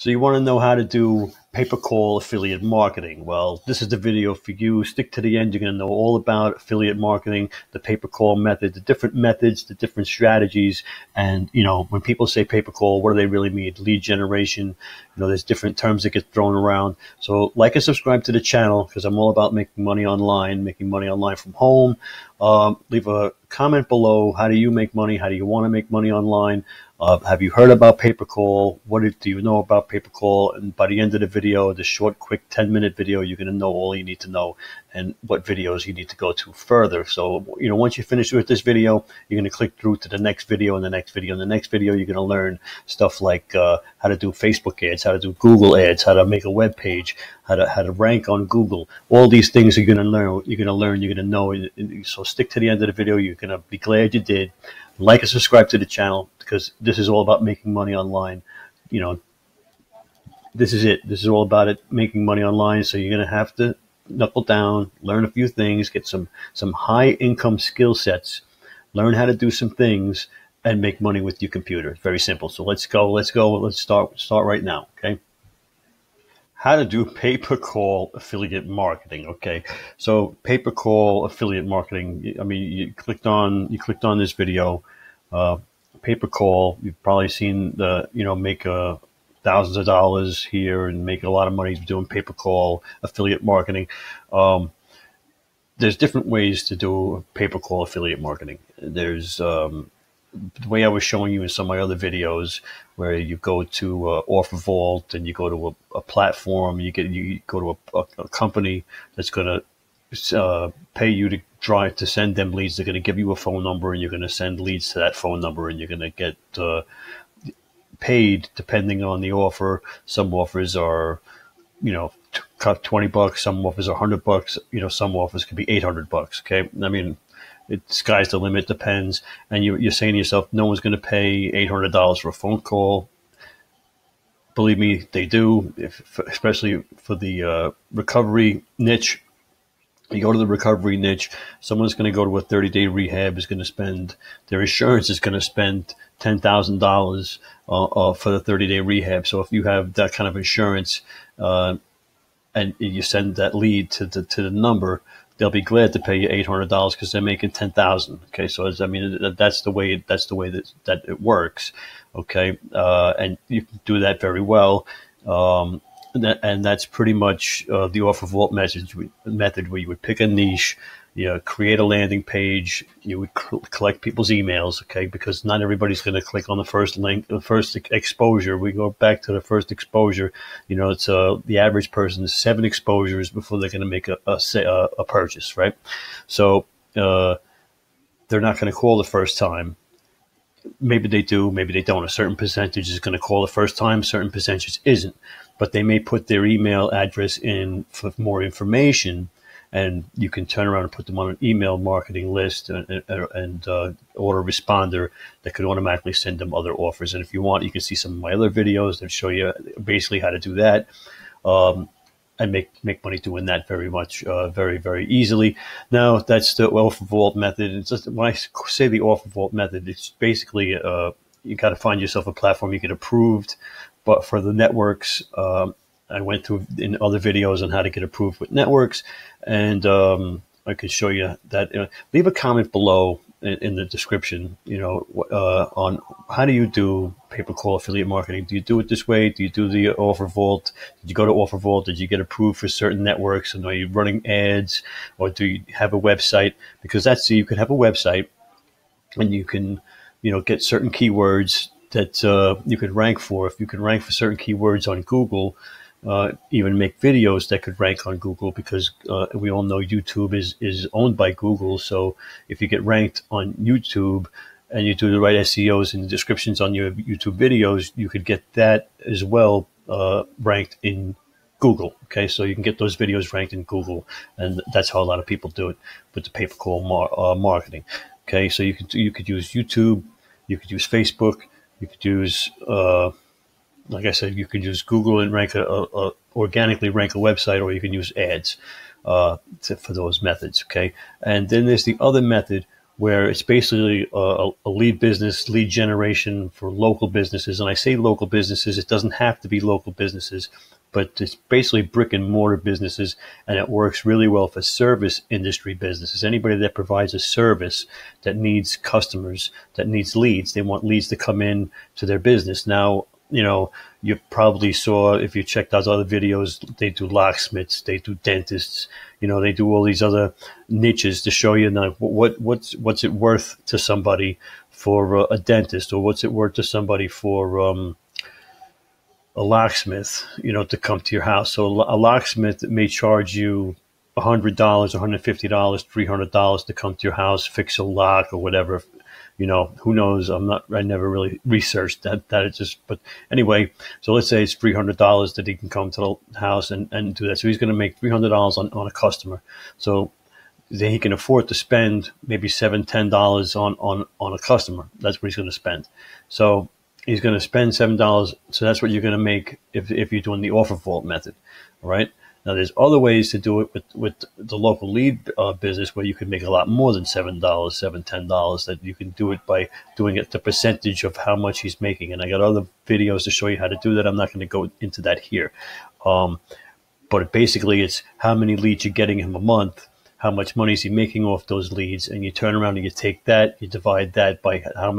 So you want to know how to do pay-per-call affiliate marketing. Well, this is the video for you. Stick to the end. You're going to know all about affiliate marketing, the pay-per-call method, the different methods, the different strategies. And, you know, when people say pay-per-call, what do they really mean? Lead generation. You know, there's different terms that get thrown around. So like and subscribe to the channel because I'm all about making money online from home. Leave a comment below. How do you make money? How do you want to make money online? Have you heard about pay-per-call? Do you know about pay-per-call? And by the end of the video, the short, quick 10-minute video, you're going to know all you need to know and what videos you need to go to further. So, you know, once you finish with this video, you're going to click through to the next video and the next video and the next video. You're going to learn stuff like how to do Facebook ads, how to do Google ads, how to make a web page, how to rank on Google. All these things you're going to learn. You're going to know. So stick to the end of the video. You're going to be glad you did. Like and subscribe to the channel because this is all about making money online. You know, this is it. This is all about it, making money online. So you're going to have to knuckle down, learn a few things, get some high income skill sets, learn how to do some things, and make money with your computer. Very simple. So let's go. Let's go. Let's start right now. Okay. How to do pay-per-call affiliate marketing. Okay, so pay-per-call affiliate marketing. I mean, you clicked on this video, pay-per-call. You've probably seen the make thousands of dollars here and make a lot of money doing pay-per-call affiliate marketing. There's different ways to do pay-per-call affiliate marketing. There's the way I was showing you in some of my other videos, where you go to OfferVault and you go to a platform, you go to a company that's going to pay you to send them leads. They're going to give you a phone number, and you're going to send leads to that phone number, and you're going to get paid depending on the offer. Some offers are, $20, some offers are $100, some offers could be $800. Okay, I mean, sky's the limit, depends. And you're saying to yourself, no one's going to pay $800 for a phone call. Believe me, they do, especially for the recovery niche. You go to the recovery niche, someone's going to go to a 30-day rehab, is going to spend, their insurance is going to spend $10,000 for the 30-day rehab. So if you have that kind of insurance and you send that lead to the number, they'll be glad to pay you $800 because they're making $10,000. Okay, so I mean that's the way that it works. Okay, and you can do that very well, and that's pretty much the OfferVault method, where you would pick a niche, create a landing page, you would collect people's emails. Okay, because not everybody's going to click on the first link, the first exposure. We go back to the first exposure. It's the average person is 7 exposures before they're going to make a purchase, right? So they're not going to call the first time. Maybe they do, maybe they don't. A certain percentage is going to call the first time, certain percentage isn't. But they may put their email address in for more information, and you can turn around and put them on an email marketing list and autoresponder that could automatically send them other offers. And if you want, you can see some of my other videos that show you basically how to do that and make money doing that very much, very, very easily. Now, that's the OfferVault method. It's just, when I say the OfferVault method, it's basically you got to find yourself a platform you get approved, but for the networks, I went through in other videos on how to get approved with networks, and I could show you that. Leave a comment below in the description, on how do you do pay-per-call affiliate marketing? Do you do it this way? Do you do the OfferVault? Did you go to OfferVault? Did you get approved for certain networks? And are you running ads, or do you have a website? Because you could have a website, and you can, get certain keywords that you could rank for. If you could rank for certain keywords on Google, even make videos that could rank on Google, because we all know YouTube is owned by Google. So if you get ranked on YouTube and you do the right SEOs and the descriptions on your YouTube videos, you could get that as well ranked in Google. Okay, so you can get those videos ranked in Google, and that's how a lot of people do it with the pay-per-call marketing. Okay, so you could use YouTube, you could use Facebook, you could use like I said, you can use Google and rank organically rank a website, or you can use ads for those methods. Okay, and then there's the other method, where it's basically a lead business, lead generation for local businesses. And I say local businesses, it doesn't have to be local businesses, but it's basically brick and mortar businesses, and it works really well for service industry businesses. Anybody that provides a service that needs customers, that needs leads, they want leads to come in to their business. Now, you know, you probably saw, if you checked out other videos, they do locksmiths, they do dentists, you know, they do all these other niches to show you now what's it worth to somebody for a dentist, or what's it worth to somebody for a locksmith, you know, to come to your house. So a locksmith may charge you $100, $150, $300 to come to your house, fix a lock or whatever. You know, who knows? I never really researched that is just, but anyway, so let's say it's $300 that he can come to the house and do that. So he's going to make $300 on a customer. So then he can afford to spend maybe $7, $10 on a customer. That's what he's going to spend. So he's going to spend $7. So that's what you're going to make if you're doing the offer vault method. All right. Now, there's other ways to do it with the local lead business, where you can make a lot more than $7, $7, $10, that you can do it by doing it the percentage of how much he's making. And I got other videos to show you how to do that. I'm not going to go into that here. But basically, it's how many leads you're getting him a month, how much money is he making off those leads, and you turn around and you take that, you divide that by how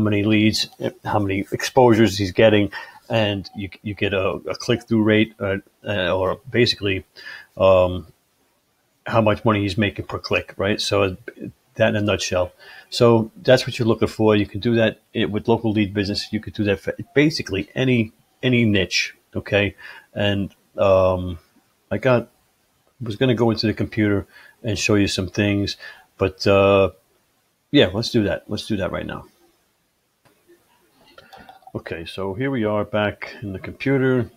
many leads, how many exposures he's getting, and you get a click-through rate or basically how much money he's making per click, right? So that in a nutshell. So that's what you're looking for. You can do that with local lead business. You could do that for basically any niche, okay? And I was going to go into the computer and show you some things, but yeah, let's do that. Let's do that right now. Okay, so here we are back in the computer.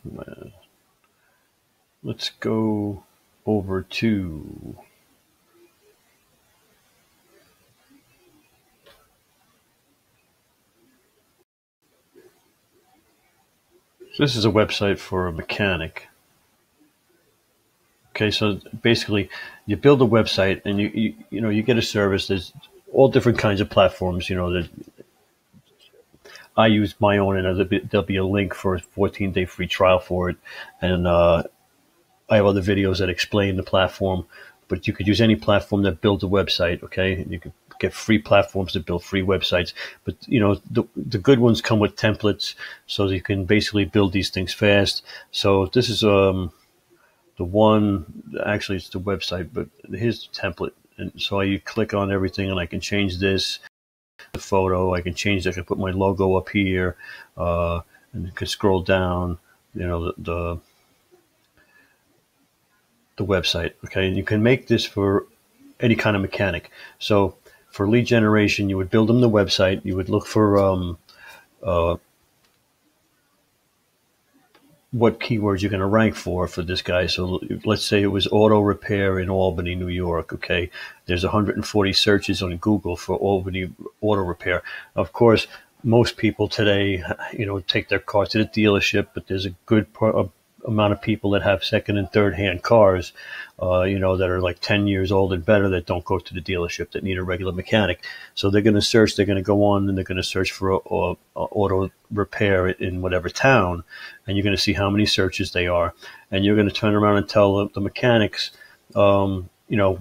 Let's go over to so this is a website for a mechanic. Okay, so basically you build a website and you know, you get a service. There's all different kinds of platforms, you know, that I use my own, and there'll be a link for a 14-day free trial for it. And I have other videos that explain the platform, but you could use any platform that builds a website, okay? And you could get free platforms that build free websites. But, you know, the good ones come with templates, so you can basically build these things fast. So this is the one, actually it's the website, but here's the template. And so you click on everything, and I can change this. The photo I can change. I can put my logo up here, and you can scroll down. You know, the website. Okay, and you can make this for any kind of mechanic. So for lead generation, you would build them the website. You would look for what keywords you're going to rank for this guy. So let's say it was auto repair in Albany, New York. Okay, there's 140 searches on Google for Albany auto repair. Of course, most people today, you know, take their car to the dealership, but there's a good amount of people that have second and third hand cars, you know, that are like 10 years old and better, that don't go to the dealership, that need a regular mechanic. So they're going to search, they're going to go on and they're going to search for a auto repair in whatever town. And you're going to see how many searches they are. And you're going to turn around and tell the mechanics, you know,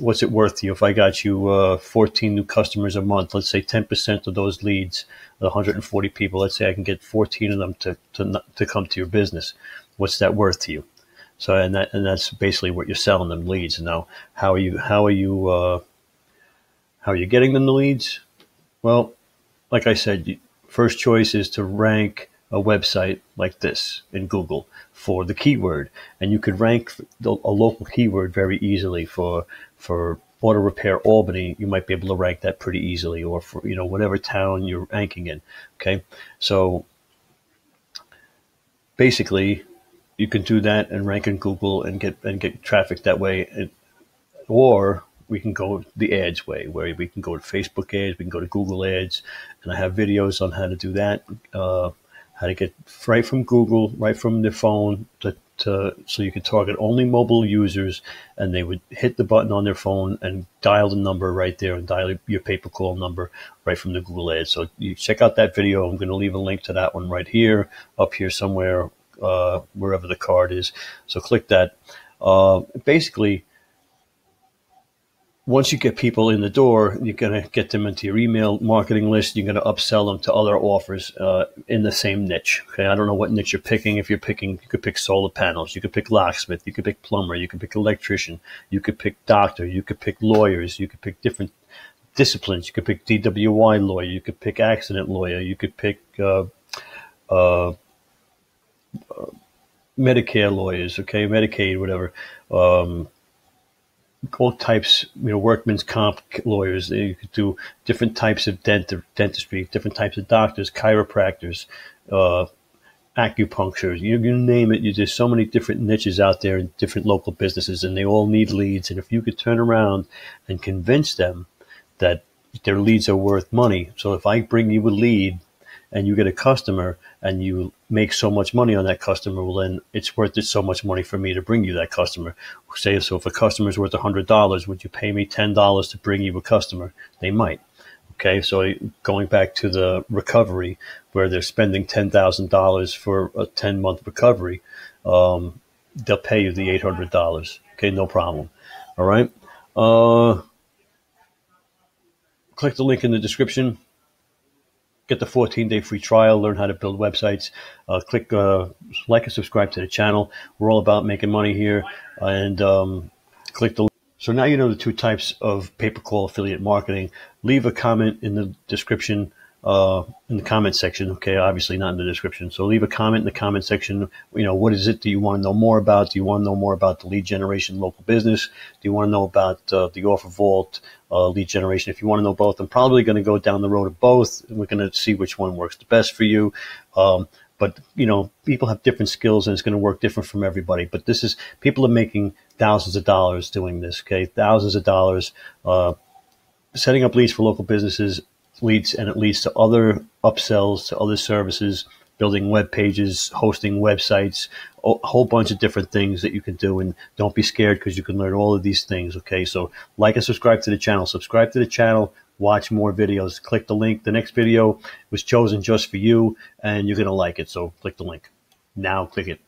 what's it worth to you? If I got you 14 new customers a month, let's say 10% of those leads, 140 people, let's say I can get 14 of them to come to your business. What's that worth to you? So and that's basically what you're selling them, leads. Now, how are you getting them the leads? Well, like I said, first choice is to rank a website like this in Google for the keyword, and you could rank a local keyword very easily. For auto repair Albany, you might be able to rank that pretty easily, or for, you know, whatever town you're ranking in. Okay, so basically you can do that and rank in Google and get traffic that way. Or we can go the ads way, where we can go to Facebook ads, we can go to Google ads, and I have videos on how to do that. How to get right from Google, right from the phone, so you could target only mobile users, and they would hit the button on their phone and dial the number right there and dial your pay-per-call number right from the Google Ads. So you check out that video. I'm going to leave a link to that one right here, up here somewhere, wherever the card is. So click that. Basically, once you get people in the door, you're going to get them into your email marketing list. You're going to upsell them to other offers in the same niche. Okay, I don't know what niche you're picking. If you're picking, you could pick solar panels. You could pick locksmith. You could pick plumber. You could pick electrician. You could pick doctor. You could pick lawyers. You could pick different disciplines. You could pick DWI lawyer. You could pick accident lawyer. You could pick Medicare lawyers, okay, Medicaid, whatever. All types, you know, workman's comp lawyers. You could do different types of dentistry, different types of doctors, chiropractors, acupuncture. You name it. There's so many different niches out there in different local businesses, and they all need leads. And if you could turn around and convince them that their leads are worth money, so if I bring you a lead and you get a customer and you make so much money on that customer, well, then it's worth it so much money for me to bring you that customer. Say, so if a customer is worth $100, would you pay me $10 to bring you a customer? They might. Okay, so going back to the recovery where they're spending $10,000 for a 10-month recovery, they'll pay you the $800. Okay, no problem. All right. Click the link in the description. Get the 14-day free trial, learn how to build websites, click like and subscribe to the channel. We're all about making money here, and click the link. So now you know the two types of pay-per-call affiliate marketing. Leave a comment in the description, in the comment section. Okay, obviously not in the description. So leave a comment in the comment section. You know, what is it that you want to know more about? Do you want to know more about the lead generation local business? Do you want to know about the Offer Vault? Lead generation. If you want to know both, I'm probably going to go down the road of both. We're going to see which one works the best for you. But you know, people have different skills, and it's going to work different from everybody. But this is, people are making thousands of dollars doing this. Okay, thousands of dollars setting up leads for local businesses, leads, and it leads to other upsells to other services, building web pages, hosting websites, a whole bunch of different things that you can do. And don't be scared, because you can learn all of these things. Okay, so like and subscribe to the channel. Subscribe to the channel. Watch more videos. Click the link. The next video was chosen just for you, and you're going to like it. So click the link. Now click it.